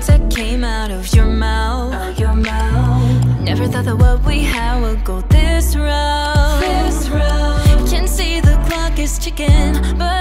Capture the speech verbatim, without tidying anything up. words that came out of your mouth, out your mouth. Never thought that what we had would go this route. This route. Can see the clock is ticking, but